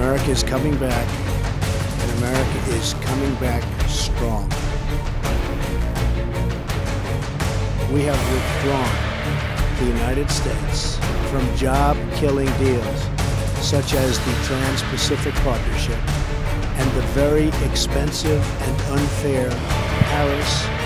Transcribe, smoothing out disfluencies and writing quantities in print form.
America is coming back, and America is coming back strong. We have withdrawn the United States from job-killing deals such as the Trans-Pacific Partnership and the very expensive and unfair Paris